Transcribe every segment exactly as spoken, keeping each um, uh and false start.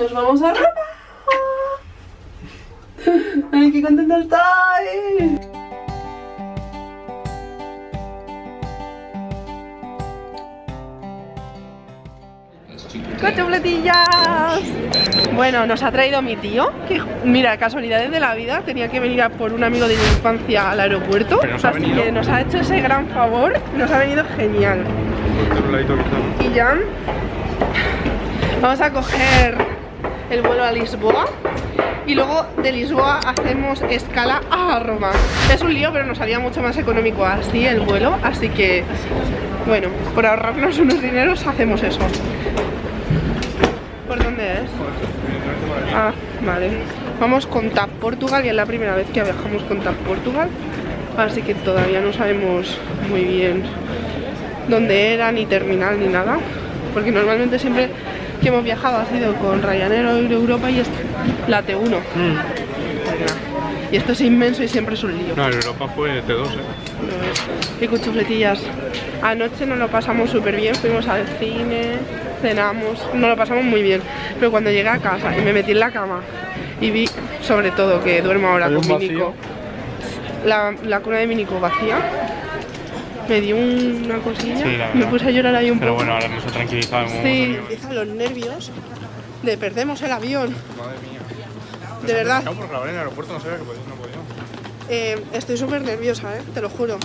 nos vamos a Roma. ¡Ay, qué contenta estoy! ¡Cochofletillas! Bueno, nos ha traído mi tío que, mira, casualidades de la vida. Tenía que venir a por un amigo de mi infancia al aeropuerto, nos así venido. que nos ha hecho ese gran favor. Nos ha venido genial. Y ya vamos a coger el vuelo a Lisboa. Y luego de Lisboa hacemos escala a Roma. Es un lío, pero nos salía mucho más económico así el vuelo. Así que, bueno, por ahorrarnos unos dineros hacemos eso. ¿Por dónde es? Ah, vale. Vamos con TAP Portugal y es la primera vez que viajamos con TAP Portugal. Así que todavía no sabemos muy bien dónde era, ni terminal, ni nada. Porque normalmente siempre que hemos viajado ha sido con Ryanair o Europa y es la T uno. Mm. Y esto es inmenso y siempre es un lío. No, en Europa fue T dos, ¿eh? Y cuchufletillas. Anoche nos lo pasamos súper bien, fuimos al cine, cenamos, nos lo pasamos muy bien. Pero cuando llegué a casa y me metí en la cama y vi, sobre todo, que duermo ahora con mi Nico, la, la cuna de mi Nico vacía, me dio una cosilla, sí, me puse a llorar ahí un Pero poco. Pero bueno, ahora nos ha tranquilizado. Sí, empiezan los nervios de perdemos el avión. Madre mía. Nos de verdad. Por la hora en el aeropuerto, no sabía que podía, no podía. Eh, estoy súper nerviosa, ¿eh? Te lo juro.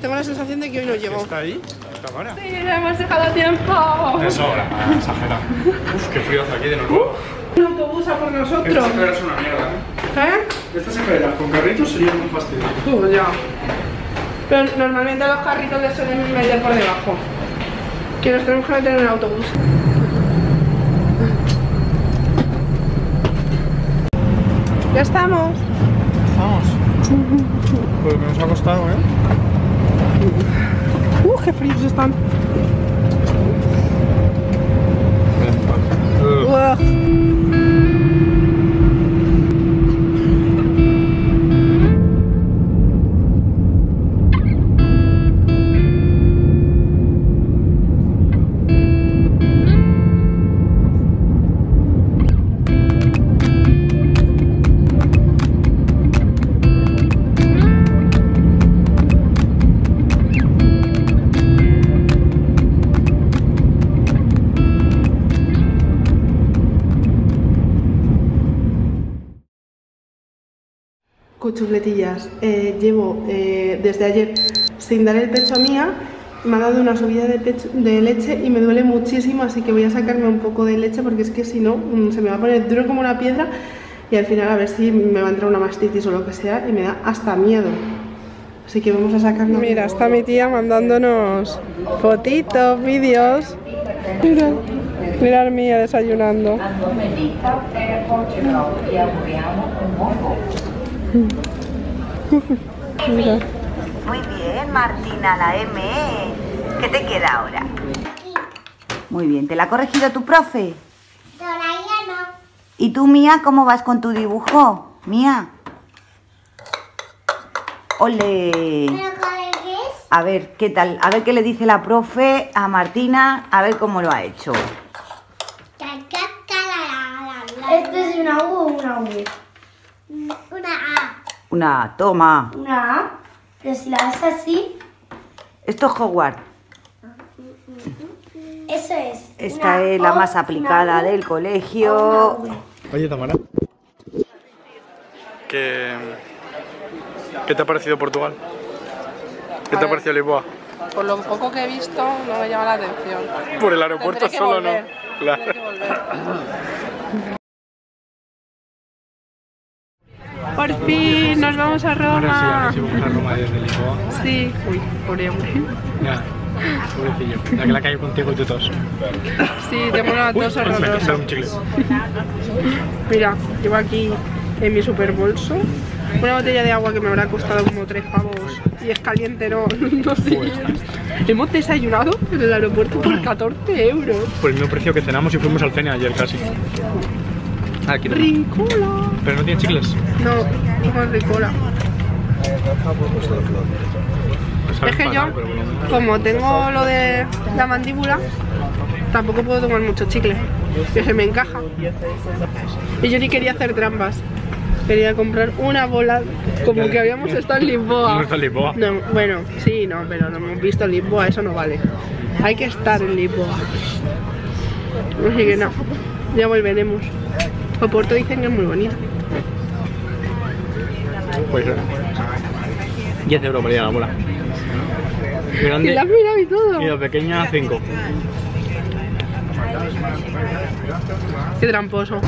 Tengo la sensación de que hoy no llegó. ¿Está ahí? ¿Está ahora? Sí, la hemos dejado a tiempo. Es hora, exagera. Uf, qué frío hace aquí de nuevo. Un autobús a por nosotros. Estas escaleras son una mierda, ¿eh? ¿Eh? Estas escaleras con carritos serían un fastidio. Tú, ya. Pero normalmente a los carritos les suelen meter por debajo. Que nos tenemos que meter en el autobús. Ya estamos. Estamos. Pues nos ha costado, ¿eh? Uh, qué fríos están. Uh. Chufletillas, eh, llevo eh, desde ayer sin dar el pecho a Mía, me ha dado una subida de, pecho, de leche y me duele muchísimo, así que voy a sacarme un poco de leche porque es que si no se me va a poner duro como una piedra y al final a ver si me va a entrar una mastitis o lo que sea y me da hasta miedo, así que vamos a sacarnos. Mira, está mi tía mandándonos fotitos, vídeos. Mira, mirad Mía desayunando. Mira. Muy bien, Martina, la M. ¿Qué te queda ahora? Aquí. Muy bien, ¿te la ha corregido tu profe? Todavía no. ¿Y tú, Mía, cómo vas con tu dibujo? Mía. ¡Ole! ¿Me lo corregís? A ver, ¿qué tal? A ver qué le dice la profe a Martina, a ver cómo lo ha hecho. ¿Esto es una U o una V? Una A. Una A, toma. Una A, pero si la haces así. Esto es Hogwarts. Eso es. Esta es la más aplicada del colegio. Oye, Tamara, ¿Qué, ¿qué te ha parecido Portugal? ¿Qué te ha parecido Lisboa? Por lo poco que he visto no me llama la atención. Por el aeropuerto solo no. Claro. Tendré que volver. Por fin nos vamos a Roma. Ahora sí, ahora sí vamos a Roma desde Lisboa. Sí. Uy, pobre hombre. Ya, pobrecillo. La que la caigo contigo y tu tos. Sí, tengo una tos horrorosa. Mira, llevo aquí en mi super bolso una botella de agua que me habrá costado como tres pavos y es caliente, no, no sé. Hemos desayunado en el aeropuerto por catorce euros. Por el mismo precio que cenamos y fuimos al cine ayer casi. Aquí ¡Rincola! ¿Pero no tiene chicles? No, no es Rincola. Es que yo, como tengo lo de la mandíbula, tampoco puedo tomar mucho chicle. Dije, me encaja. Y yo ni quería hacer trampas. Quería comprar una bola, como que habíamos estado en Lisboa. ¿No está en Lisboa? No, bueno, sí, no, pero no hemos visto en Lisboa, eso no vale. Hay que estar en Lisboa. Así que no, ya volveremos. Oporto dicen que es muy bonito. Pues eso. diez euros valía la bola. Grande, y la mira y todo. Y la pequeña cinco. Qué tramposo.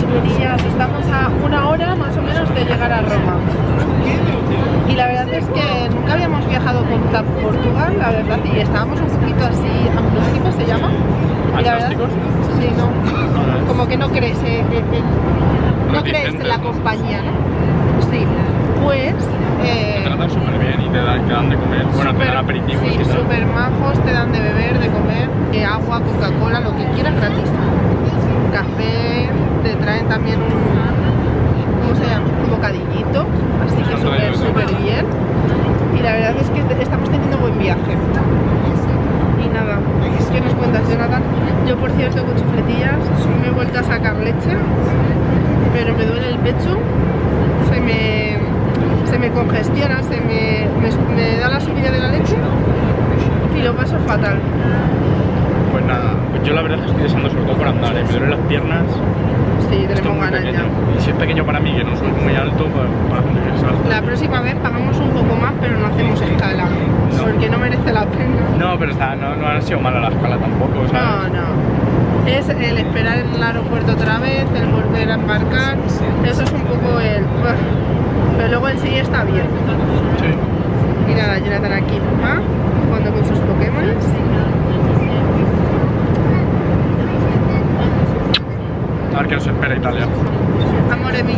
Chiquitillas, estamos a una hora más o menos de llegar a Roma. Y la verdad es que nunca habíamos viajado con TAP Portugal, la verdad, y estábamos un poquito así, agnósticos se llama. Y la verdad, sí, no. Como que no crees, eh, eh, no crees en la compañía, ¿no? Sí. Pues eh, te tratan súper bien y te dan, te dan de comer, bueno, super, te dan aperitivos. Sí, súper majos, te dan de beber, de comer, de agua, Coca-Cola, lo que quieras gratis. Café, te traen también un, ¿cómo se llama? Un bocadillito, así que súper, súper bien. Y la verdad es que estamos teniendo buen viaje. Y nada, ¿qué nos cuentas, Jonathan? Yo, por cierto, con chufletillas me he vuelto a sacar leche, pero me duele el pecho, se me... se me congestiona, se me, me, me da la subida de la leche y lo paso fatal. Pues nada, pues yo la verdad es que estoy deseando sobre todo por andar, ¿eh? Me duelen las piernas. Sí, tenemos ganas ya. Y si es pequeño para mí, que no soy muy alto, para, para gente que es alto. La próxima vez pagamos un poco más, pero no hacemos escala, no. Porque no merece la pena. No, pero está, no, no han sido malas la escala tampoco, ¿sabes? No, no. Es el esperar en el aeropuerto otra vez, el volver a embarcar, eso es un poco el... Pero luego en sí está bien. Sí. Y nada, Jonathan aquí, mamá, jugando con sus Pokémon. A ver qué nos espera Italia. Amore mío.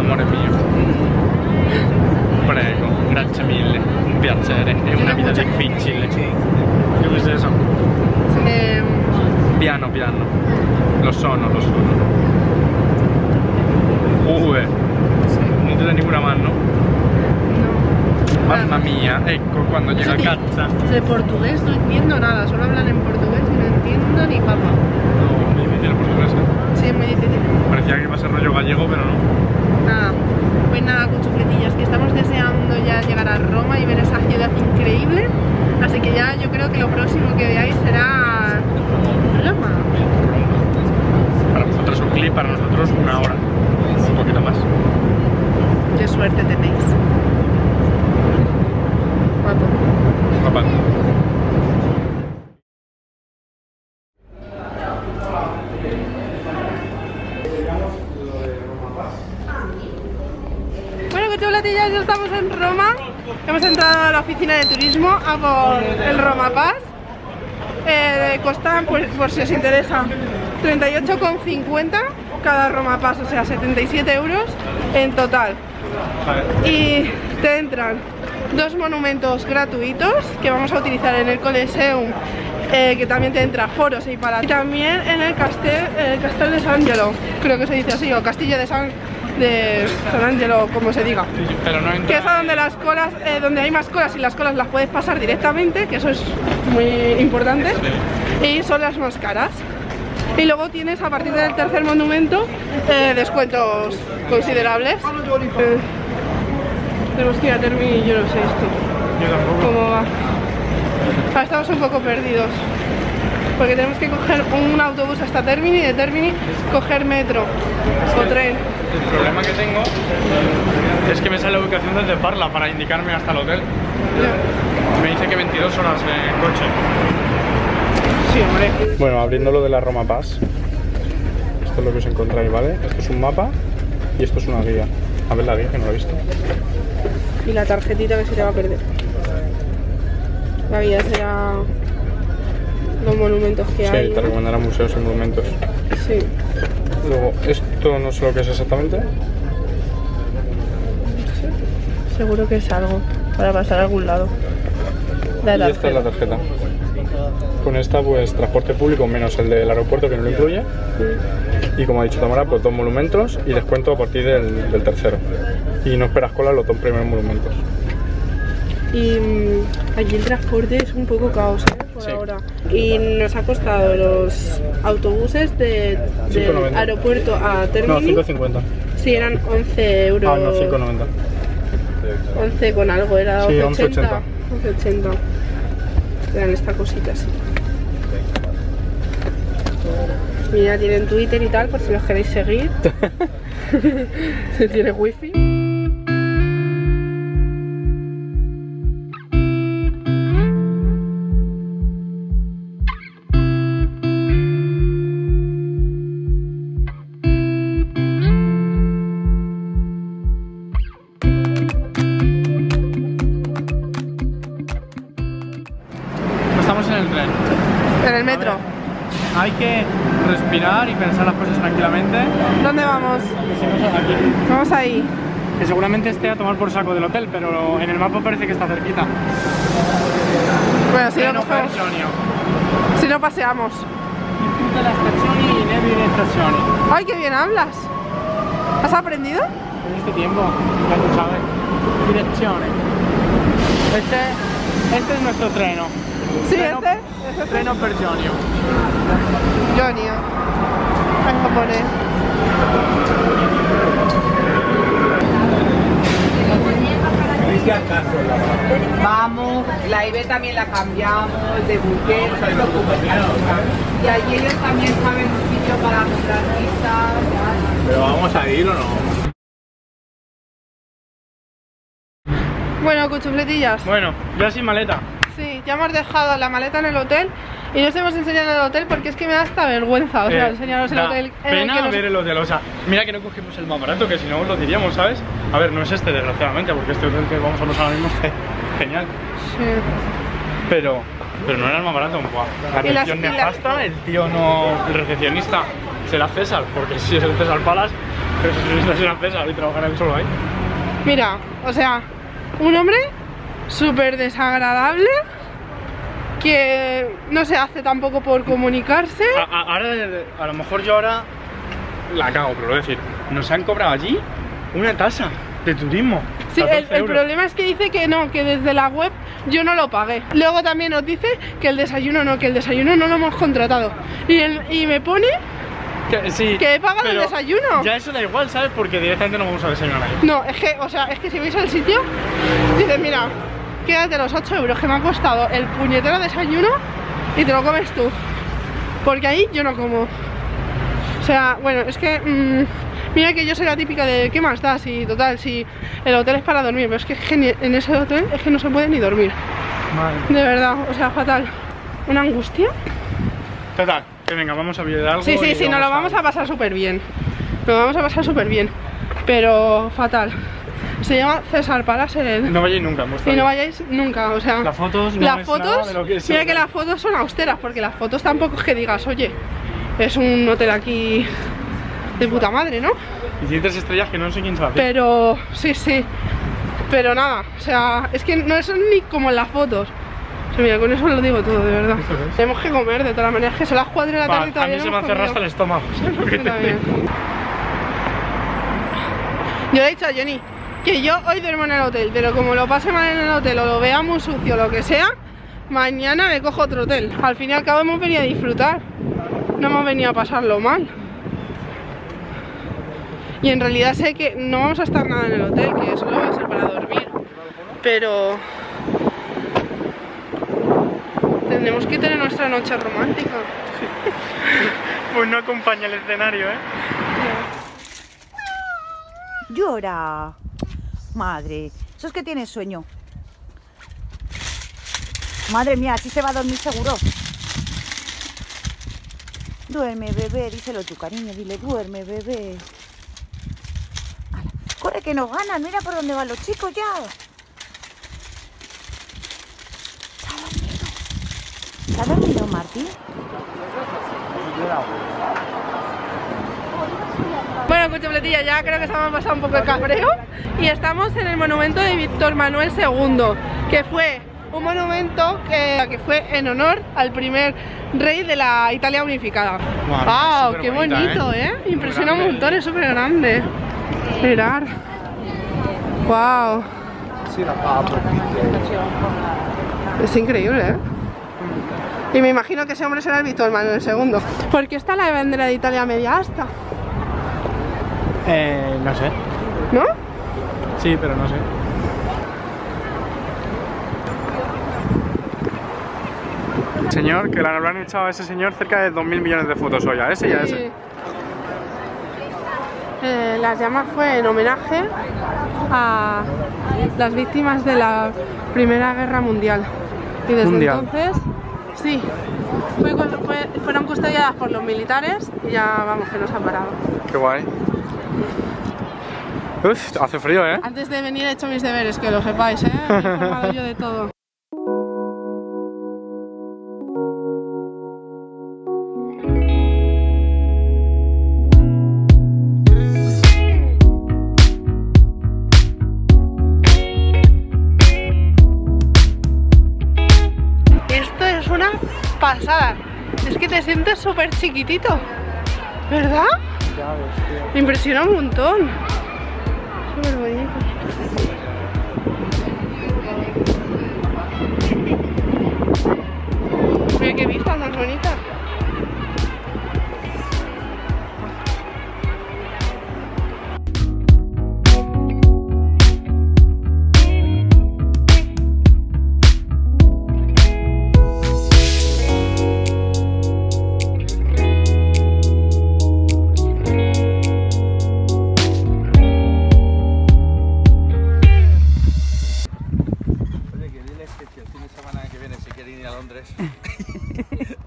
Amore mío. Prego, grazie mille, un piacere, è una vita difficile. ¿Qué es eso? Eh... Piano, piano. Lo sono, lo sono. Uve. No te da ninguna mano, ¿no? No. Mamma mía, ecco, cuando llega sí, casa. De portugués no entiendo nada, solo hablan en portugués y no entiendo ni papá. No, es muy difícil el portugués, ¿eh? Sí, es muy difícil. Parecía que iba a ser rollo gallego, pero no. Nada. Pues nada, cuchufletillas, que estamos deseando ya llegar a Roma y ver esa ciudad increíble. Así que ya yo creo que lo próximo que veáis será... Roma. Para vosotros un clip, para nosotros una hora, un poquito más. Qué suerte tenéis. Guapo. Guapo. Bueno, que chulatillas, ya estamos en Roma. Hemos entrado a la oficina de turismo a por el Roma Pass. Eh, costan, pues, por si os interesa, treinta y ocho con cincuenta cada Roma Pass, o sea, setenta y siete euros en total. Y te entran dos monumentos gratuitos que vamos a utilizar en el Coliseum, eh, que también te entra foros y Palatino. Y también en el Castel, el Castel de San Angelo, creo que se dice así, o Castillo de San de San Angelo, como se diga. Pero no entra... Que es a donde las colas, eh, donde hay más colas y las colas las puedes pasar directamente, que eso es muy importante, y son las más caras. Y luego tienes a partir del tercer monumento eh, descuentos considerables. Eh, tenemos que ir a Termi y yo no sé esto. ¿Cómo va? Ah, estamos un poco perdidos. Porque tenemos que coger un autobús hasta Termini y de Termini coger metro o tren. El problema que tengo es que me sale la ubicación desde Parla para indicarme hasta el hotel. Yeah. Me dice que veintidós horas en coche. Sí, hombre. Bueno, abriendo lo de la Roma Pass. Esto es lo que os encontráis, ¿vale? Esto es un mapa y esto es una guía. A ver la guía, que no la he visto. Y la tarjetita que se te va a perder. La guía será... los monumentos que sí, hay. Sí, te recomendarán museos y monumentos. Sí. Luego, esto no sé lo que es exactamente. Sí. Seguro que es algo para pasar a algún lado. La y esta es la tarjeta. Con esta, pues, transporte público menos el del aeropuerto, que no lo incluye. Sí. Y como ha dicho Tamara, pues dos monumentos y descuento a partir del, del tercero. Y no esperas cola los dos primeros monumentos. Y aquí el transporte es un poco caos, ¿eh? por sí. ahora. Y nos ha costado los autobuses de, del aeropuerto a Termini. No, cinco cincuenta. Sí, eran once euros. Ah, no, cinco noventa. once con algo, era once ochenta. Sí, once ochenta. Eran estas cositas. Mira, tienen Twitter y tal, por si los queréis seguir. Se tiene wifi. Estamos en el tren. En el metro. Hay que respirar y pensar las cosas tranquilamente. ¿Dónde vamos? Aquí. Vamos ahí. Que seguramente esté a tomar por saco del hotel, pero en el mapa parece que está cerquita. Bueno, si no, si no paseamos. Ay, qué bien hablas. ¿Has aprendido? En este tiempo, ya tú sabes. Direcciones. Este, este es nuestro treno. Sí, treno, este. Este treno per Jonio. Jonio. En japonés. Vamos, la I B también la cambiamos de buque, no se preocupen. Y allí ellos también saben un sitio para comprar pizza. ¿Pero vamos a ir o no? Bueno, cuchufletillas. Bueno, ya sin maleta. Sí, ya hemos dejado la maleta en el hotel y no os hemos enseñado el hotel porque es que me da hasta vergüenza, o eh, sea, enseñaros el hotel. Pena el nos... ver el hotel, o sea, mira que no cogimos el más barato, que si no os lo diríamos, ¿sabes? A ver, no es este, desgraciadamente, porque este hotel que vamos a los ahora mismo es genial. Sí. Pero, pero no era el más barato, guau. La atención nefasta, el tío no... El recepcionista será César, porque si es el César Palace, el recepcionista será César y trabajará él solo ahí. Mira, o sea, un hombre... súper desagradable, que no se hace tampoco por comunicarse. A, a, ahora, a lo mejor yo ahora la cago, pero lo voy a decir, nos han cobrado allí una tasa de turismo. Sí, el, el problema es que dice que no, que desde la web yo no lo pagué. Luego también nos dice que el desayuno no, que el desayuno no lo hemos contratado. Y, el, y me pone... Que, sí, que he pagado el desayuno. Ya eso da igual, ¿sabes? Porque directamente no vamos a desayunar ahí. No, es que, o sea, es que si veis el sitio, dices, mira, quédate los ocho euros que me ha costado el puñetero desayuno y te lo comes tú, porque ahí yo no como. O sea, bueno, es que mmm, mira que yo soy la típica de ¿qué más da? Si, total, si el hotel es para dormir. Pero es que en ese hotel es que no se puede ni dormir. Madre. De verdad, o sea, fatal. Una angustia. Total, que venga, vamos a ver algo. Sí, sí, sí, nos lo vamos a pasar súper bien. Nos lo vamos a pasar súper bien. Pero fatal. Se llama Cesare Palace. No vayáis nunca, y no vayáis nunca, o sea. Las fotos, no las fotos nada de lo que mira que las fotos son austeras, porque las fotos tampoco es que digas, oye, es un hotel aquí de puta madre, ¿no? Y tiene tres estrellas que no sé quién sabe. Pero, sí, sí. Pero nada, o sea, es que no son ni como en las fotos. O sea, mira, con eso lo digo todo, de verdad. Es. Tenemos que comer, de todas maneras, que son las cuatro de la tarde bah, y todavía. A mí se me hace rasta el estómago. Yo, que te yo le he dicho a Jenny que yo hoy duermo en el hotel, pero como lo pase mal en el hotel o lo vea muy sucio, lo que sea, mañana me cojo otro hotel. Al fin y al cabo hemos venido a disfrutar, no hemos venido a pasarlo mal. Y en realidad sé que no vamos a estar nada en el hotel, que solo va a ser para dormir, pero tendremos que tener nuestra noche romántica. Pues no acompaña el escenario, ¿eh? No. Llora. Madre, eso es que tiene sueño. Madre mía, así se va a dormir seguro. Duerme, bebé, díselo tu cariño, dile, duerme, bebé. Ala, corre que nos ganan, mira por dónde van los chicos ya. ¿Está dormido? ¿Está dormido, Martín? Bueno, cuchufletilla, ya creo que se me ha pasado un poco el cabreo. Y estamos en el monumento de Víctor Manuel segundo, que fue un monumento que, que fue en honor al primer rey de la Italia unificada. ¡Wow! wow ¡Qué bonita, bonito, eh! eh. Impresiona un montón, es súper grande. Mirar. ¡Wow! Es increíble, eh. Y me imagino que ese hombre será el Víctor Manuel segundo. ¿Por qué está la bandera de Italia media asta? Eh, no sé. ¿No? Sí, pero no sé. Señor, que le habrán echado a ese señor cerca de dos mil millones de fotos hoy, a ese y a ese. Sí. Eh, las llamas fue en homenaje a las víctimas de la Primera Guerra Mundial. Y desde Mundial. entonces, sí, fue, fue, fueron custodiadas por los militares y ya vamos, que nos han parado. Qué guay. Uf, hace frío, ¿eh? Antes de venir he hecho mis deberes, que lo sepáis, ¿eh? Me he informado yo de todo. Pasada. Es que te sientes súper chiquitito, ¿verdad? Ya ves, tío. Me impresiona un montón. Súper bonito. Mira qué vista más bonita.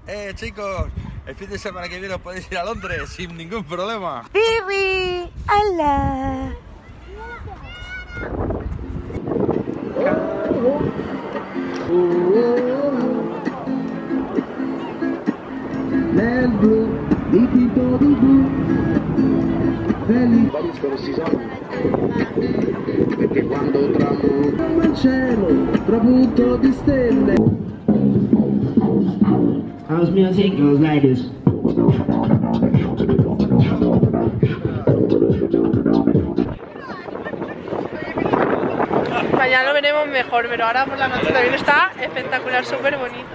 Eh, chicos, el fin de semana que viene os podéis ir a Londres sin ningún problema. ¡Bibi! ¡Hola! Perché quando tramonta il cielo, tramonto di stelle. House music goes like this. Mañana lo veremos mejor, pero ahora por la noche también está espectacular, súper bonito.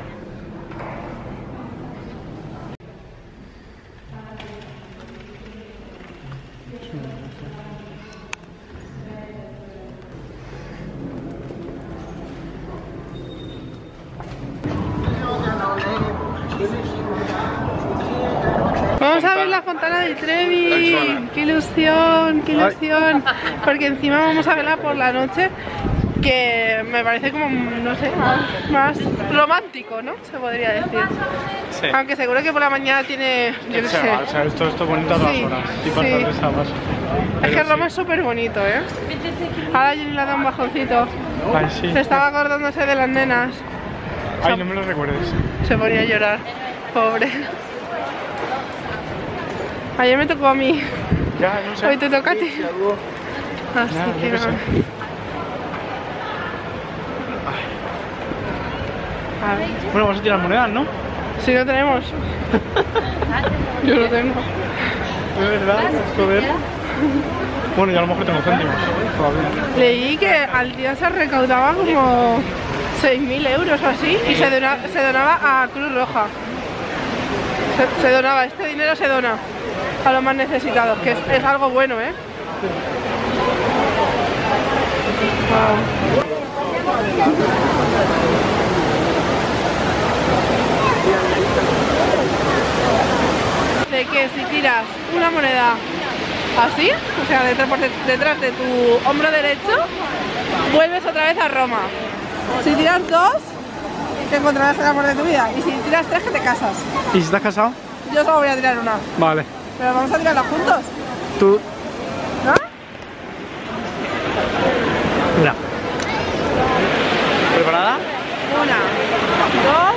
Vamos a ver la Fontana de Trevi, qué ilusión, qué ilusión, porque encima vamos a verla por la noche, que me parece como, no sé, más, más romántico, ¿no? Se podría decir. Sí. Aunque seguro que por la mañana tiene, yo no sé. O sea, esto, esto bonito a todas sí, horas, y por sí. tarde está más. Es que Roma sí. es súper bonito, ¿eh? Ahora yo le he dado un bajoncito. Ay, sí. Se estaba acordándose de las nenas. Ay, no me lo recuerdes. Se ponía a llorar, pobre. Ayer me tocó a mí. Ya, no sé. Hoy te toca a ti. Así ya, que no sé. A ver. Bueno, vamos a tirar monedas, ¿no? Sí, lo tenemos. Yo lo tengo. De verdad, joder. Bueno, y a lo mejor tengo céntimos. Leí que al día se recaudaba como seis mil euros o así y se, dona, se donaba a Cruz Roja. Se, se donaba, este dinero se dona a los más necesitados, que es, es algo bueno, ¿eh? Wow. De que si tiras una moneda así, o sea, detrás, detrás de tu hombro derecho, vuelves otra vez a Roma. Si tiras dos, te encontrarás el amor de tu vida. Y si tiras tres, que te casas. ¿Y si estás casado? Yo solo voy a tirar una. Vale. Pero vamos a tirarla juntos. Tú. ¿No? Una. ¿Preparada? Una. Dos.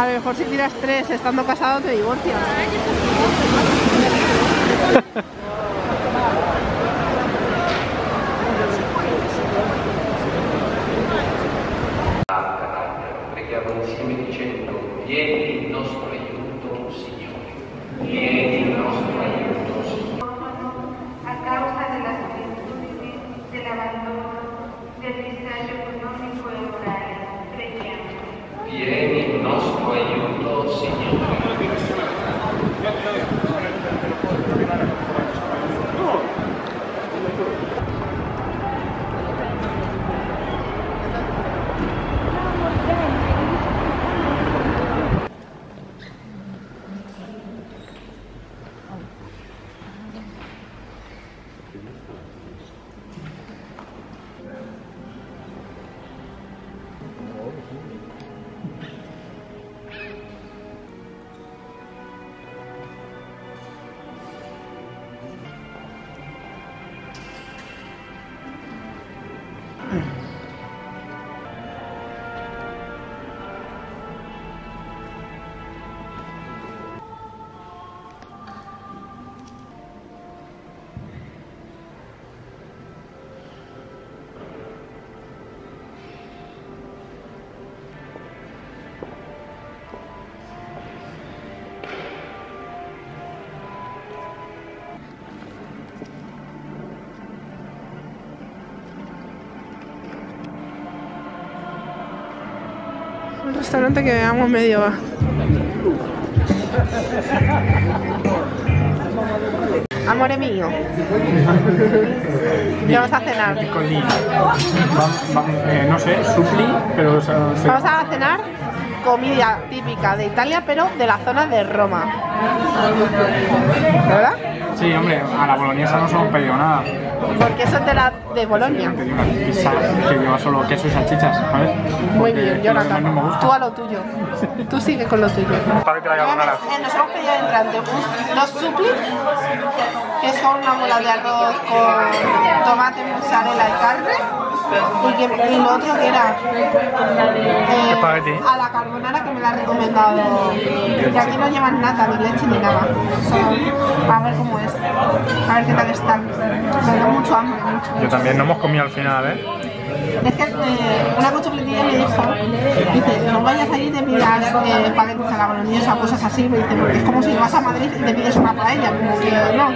A lo mejor si tiras tres estando casado te divorcias. Preghiamo insieme dicendo: vieni il nostro aiuto, Signore, vieni il nostro aiuto, Signore. A causa della solitudine della Un restaurante que veamos medio va. Amore mío. ¿Qué vamos a cenar? Eh, no sé, supli, pero... O sea, no sé. Vamos a cenar comida típica de Italia, pero de la zona de Roma. ¿Verdad? Sí, hombre, a la boloñesa no se hemos pedido nada. Porque eso es de la de Bolonia. Te digo una pizza que lleva solo queso y salchichas, ¿sabes? Muy bien, Jonathan. Tú a lo tuyo. Tú sigues con lo tuyo. Nos hemos pedido entrante dos suplis, que son una bola de arroz con tomate, mozzarella y carne. Y, y lo otro que era eh, a la carbonara, que me la ha recomendado. Y aquí no llevan nata, ni leche ni nada. So, a ver cómo es. A ver qué tal están. Tengo mucho hambre, mucho, mucho. Yo también, no hemos comido al final, ¿eh? Es que eh, una cochopletilla me dijo, dice, no vayas allí y te pidas eh, espaguetis a la boloñesa o cosas así, me dice, porque es como si vas a Madrid y te pides una paella, como que no.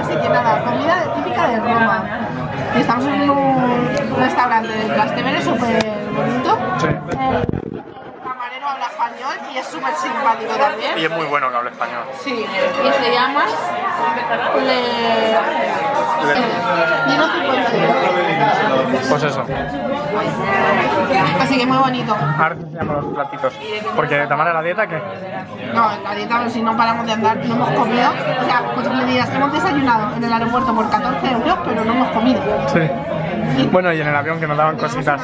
Así que nada, comida típica de Roma. Y estamos en un restaurante del Trastevere súper bonito. Sí. Eh, Camarero habla español y es súper simpático también. Y es muy bueno que hable español. Sí, y se llama Gino cincuenta y uno. Pues eso. Así que muy bonito. Ahora se llaman los platitos. Porque de tomar a la dieta, ¿qué? No, en la dieta, si no paramos de andar, no hemos comido. O sea, pues le dirías que hemos desayunado en el aeropuerto por catorce euros, pero no hemos comido. Sí. Y bueno, y en el avión que nos daban cositas.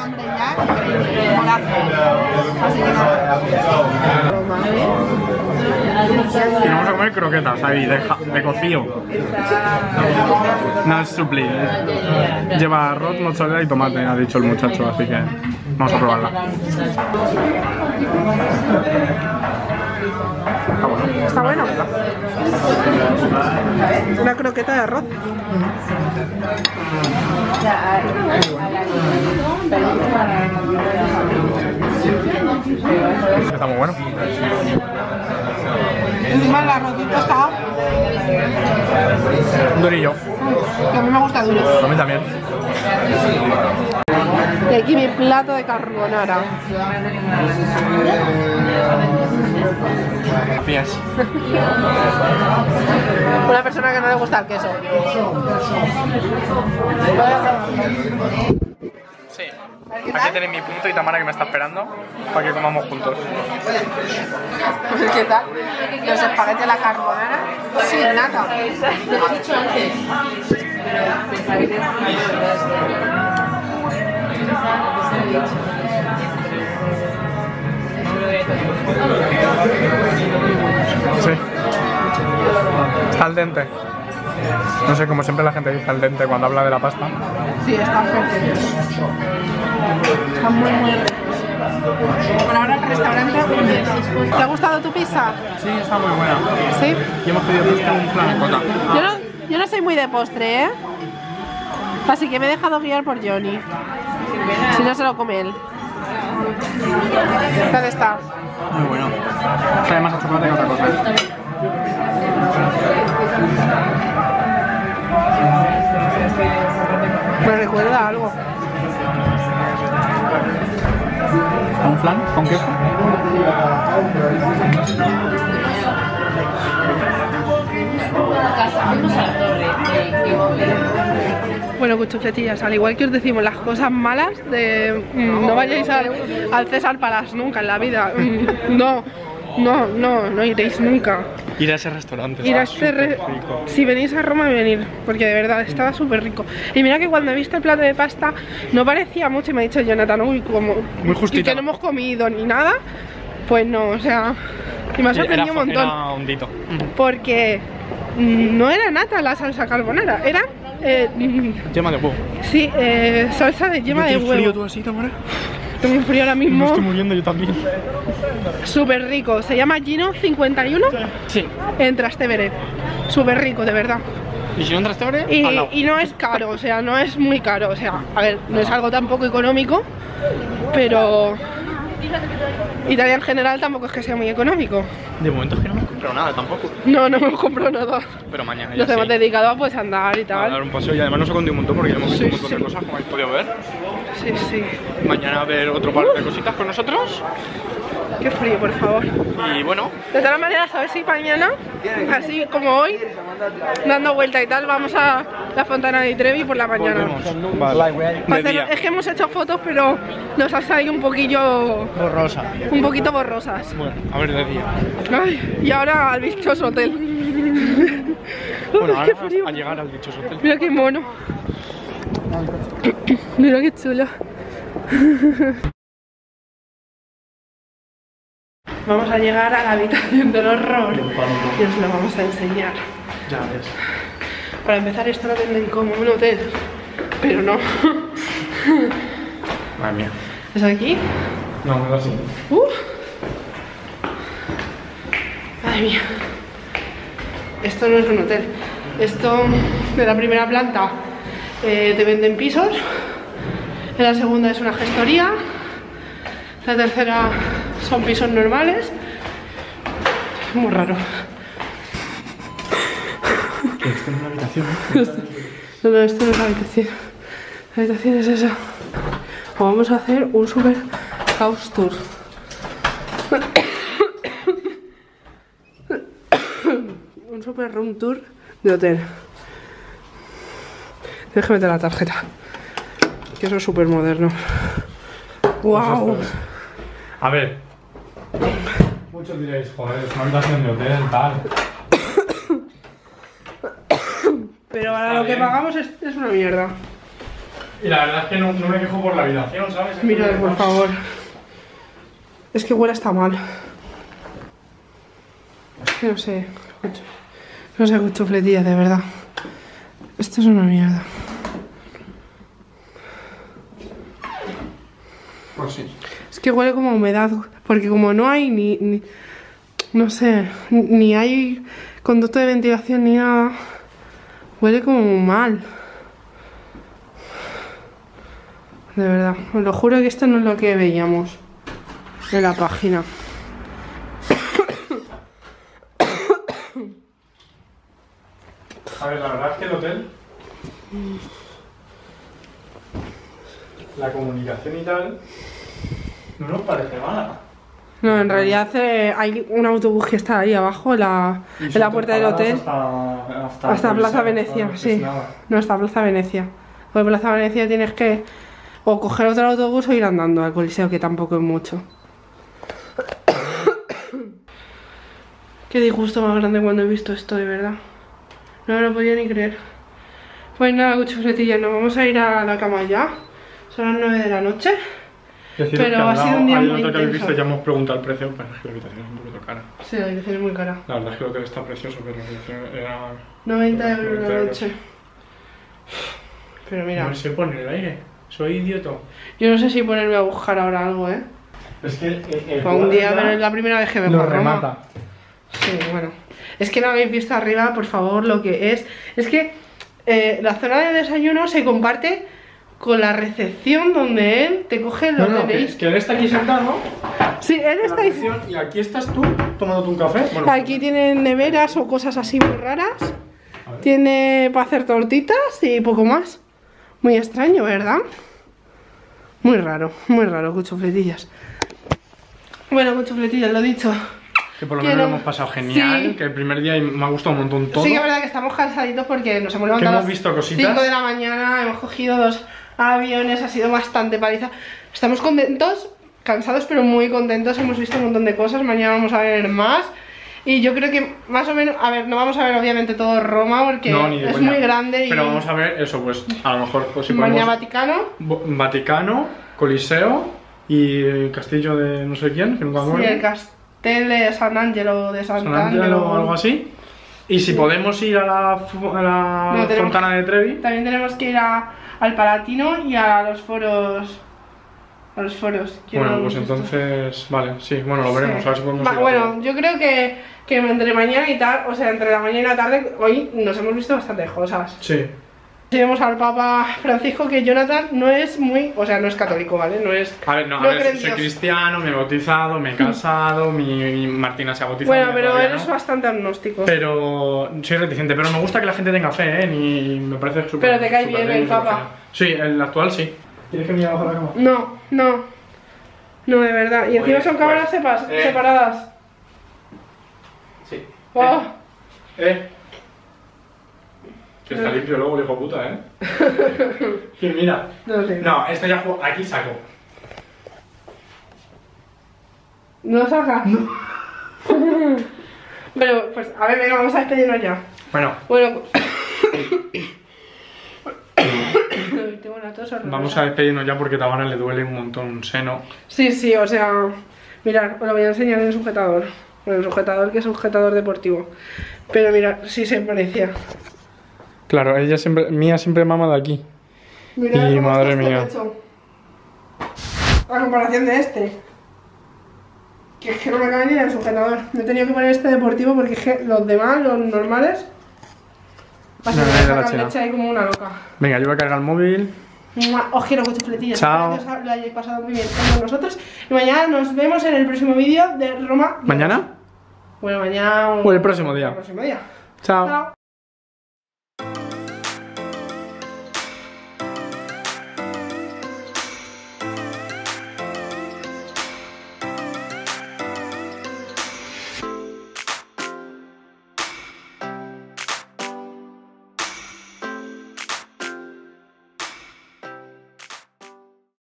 Y vamos a comer croquetas ahí de, de cocido. Nada, es supli. Lleva arroz, mozzarella y tomate, ha dicho el muchacho, así que vamos a probarla. Está bueno. Está bueno. Una croqueta de arroz. Está muy bueno. Encima el arrocito está durillo. Que a mí me gusta duro. A mí también. Y aquí mi plato de carbonara. Pies. Una persona que no le gusta el queso. Sí. Aquí tenéis mi punto y Tamara que me está esperando para que comamos juntos. ¿Qué tal? Los espaguetes a la carbonara sin nata. Lo he dicho antes. Sí. Está al dente. No sé, como siempre la gente dice al dente cuando habla de la pasta. Sí, está perfecto. Está muy, muy rico. Por ahora el restaurante. ¿Te ha gustado tu pizza? Sí, está muy buena. ¿Sí? Y hemos pedido pizza un flancota. Yo no, yo no soy muy de postre, ¿eh? Así que me he dejado guiar por Johnny. Si no se lo come él. ¿Qué tal está? Muy bueno. Sabe más a chocolate que otra cosa. Me recuerda a algo. ¿A un flan con queso? Bueno, cuchufletillas, al igual que os decimos las cosas malas de mmm, no vayáis al, al Cesare Palace nunca en la vida. Mmm, no, no, no, no iréis nunca. Ir a ese restaurante. Ir a este re... Si venís a Roma, venir, porque de verdad estaba súper rico. Y mira que cuando he visto el plato de pasta no parecía mucho y me ha dicho Jonathan, uy, como muy justito. Y que no hemos comido ni nada. Pues no, o sea, y me ha sorprendido un montón. Era hondito. Porque no era nata la salsa carbonara, era eh, yema de huevo. Sí, eh, salsa de yema de huevo. ¿Tienes frío tú así, Tamara? Tengo un frío ahora mismo. Me estoy muriendo yo también. Súper rico. Se llama Gino cincuenta y uno. Sí. En Trastevere. Súper rico, de verdad. ¿Y si no en Trastevere? Y, y no es caro, o sea, no es muy caro. O sea, a ver, no es algo tampoco económico, pero Italia en general tampoco es que sea muy económico. De momento es que no hemos comprado nada tampoco. No, no hemos comprado nada. Pero mañana ya nos sí. hemos dedicado a pues andar y tal, a dar un paseo, y además nos ha condido un montón porque ya hemos visto sí, un montón sí. de cosas, como habéis podido ver. Sí, sí. Mañana a ver otro par de cositas con nosotros. Qué frío, por favor. Y bueno, de todas maneras, a ver si mañana, así como hoy, dando vuelta y tal, vamos a la Fontana de Trevi por la mañana. Vale. Hacer, es que hemos hecho fotos, pero nos ha salido un poquillo borrosa. Un poquito borrosas. Bueno, a ver de día. Ay, y ahora al dichoso hotel. Bueno, ahora a llegar al dichoso hotel. Mira qué mono. Mira qué chulo. Vamos a llegar a la habitación del horror y os lo vamos a enseñar. Ya ves. Para empezar, esto lo venden como un hotel, pero no. Madre mía. ¿Es aquí? No, no es así. Uh. Madre mía. Esto no es un hotel. Esto de la primera planta eh, te venden pisos. En la segunda es una gestoría. La tercera son pisos normales. Es muy raro. Que esto no es una habitación, ¿no? No, no, esto no es la habitación. La habitación es esa. O vamos a hacer un super house tour. Un super room tour de hotel. Tienes que meter la tarjeta. Que eso es súper moderno. Wow. A ver. Muchos diréis, joder, es una habitación de hotel, tal. Pero ahora lo que pagamos es, es una mierda. Y la verdad es que no, no me quejo por la habitación, ¿sabes? Mira, por favor. Es que huele hasta mal. Es que no sé. No sé, chufletillas, de verdad. Esto es una mierda. Pues sí. Es que huele como a humedad. Porque como no hay ni, ni no sé, ni hay conducto de ventilación ni nada. Huele como mal. De verdad, os lo juro que esto no es lo que veíamos en la página. A ver, la verdad es que el hotel, la comunicación y tal, no nos parece mala. No, en realidad eh, hay un autobús que está ahí abajo, la, en la puerta del hotel. Hasta, hasta, hasta Plaza Venecia, no, sí. No, hasta Plaza Venecia. Porque Plaza Venecia tienes que o coger otro autobús o ir andando al Coliseo, que tampoco es mucho. Qué disgusto más grande cuando he visto esto, de verdad. No me lo podía ni creer. Pues nada, chufletillas, nos vamos a ir a la cama ya. Son las nueve de la noche. Deciros, pero ha sido un día muy intenso. Que habéis visto, ya hemos preguntado el precio, pero es que la habitación es un poquito cara. Sí, la habitación es muy cara. La verdad es que el hotel está precioso, pero la habitación era noventa euros la noche. Pero mira, no sé poner el aire, soy idiota. Yo no sé si ponerme a buscar ahora algo, ¿eh? Es que el, el fue un día, pero es la primera vez que vengo a Roma. Sí, bueno. Es que no habéis visto arriba, por favor, lo que es. Es que eh, la zona de desayuno se comparte con la recepción, donde él te coge los no, no, D N Is. Que, que él está aquí sentado. Sí, él está ahí. Y aquí estás tú tomándote un café. Bueno, aquí tienen neveras o cosas así muy raras. Tiene para hacer tortitas y poco más. Muy extraño, ¿verdad? Muy raro, muy raro, con chufletillas. Bueno, con chufletillas, lo dicho. Que por lo menos lo hemos pasado genial, sí. Que el primer día me ha gustado un montón todo. Sí, que es verdad que estamos cansaditos porque nos hemos levantado a las cinco de la mañana, hemos cogido dos aviones, ha sido bastante paliza. Estamos contentos, cansados pero muy contentos, hemos visto un montón de cosas, mañana vamos a ver más. Y yo creo que más o menos, a ver, no vamos a ver obviamente todo Roma porque no, es buena. muy grande y... Pero vamos a ver eso, pues a lo mejor pues, si podemos... Vaticano Vaticano, Coliseo y el castillo de no sé quién, que nunca me acuerdo. Sí, el Castel de San Angelo de San, San Angelo o algo así. Y si sí. podemos ir a la, a la no, tenemos, Fontana de Trevi. También tenemos que ir a, al Palatino y a los foros. A los foros. Bueno, pues entonces, esto? vale, sí, bueno, lo veremos, sí. a ver si podemos Va, ir Bueno, a yo creo que, que entre mañana y tarde, o sea, entre la mañana y la tarde, hoy nos hemos visto bastantes cosas. Sí. Si vemos al Papa Francisco, que Jonathan no es muy, o sea, no es católico, ¿vale? No es... A ver, no, no a ver, soy cristiano, me he bautizado, me he casado, mi Martina se ha bautizado. Bueno, pero eres no. bastante agnóstico. Pero soy reticente, pero me gusta que la gente tenga fe, ¿eh? Y me parece súper... Pero te cae bien el Papa. Sí, el actual sí. ¿Quieres que me bajo la cama? No, no. No, de verdad. Y encima son cámaras pues, separadas. Eh. Sí. ¡Oh! Eh. eh. Que está limpio luego el hijo puta, ¿eh? Que mira. No, sé. no, esto ya juego. Aquí saco. No saca. No. Bueno, pues a ver, venga, vamos a despedirnos ya. Bueno. Bueno. Tengo una tos horrorosa. Vamos a despedirnos ya porque a Tabana le duele un montón un seno. Sí, sí, o sea. Mirad, os lo voy a enseñar en el sujetador. Bueno, el sujetador que es sujetador deportivo. Pero mirad, sí se parecía. Claro, ella siempre, mía siempre mama de aquí. Mirad, y madre mía. A comparación de este. Que es que no me cabe ni en el sujetador. Me he tenido que poner este deportivo porque es que los demás, los normales. Pasan no, no, no, la leche ahí como una loca. Venga, yo voy a cargar el móvil. Os quiero con chufletillas. Chao. Espero que os lo hayáis pasado muy bien con nosotros. Y mañana nos vemos en el próximo vídeo de Roma. ¿Mañana? Bueno, mañana. O el próximo día. El próximo día. Chao. Chao.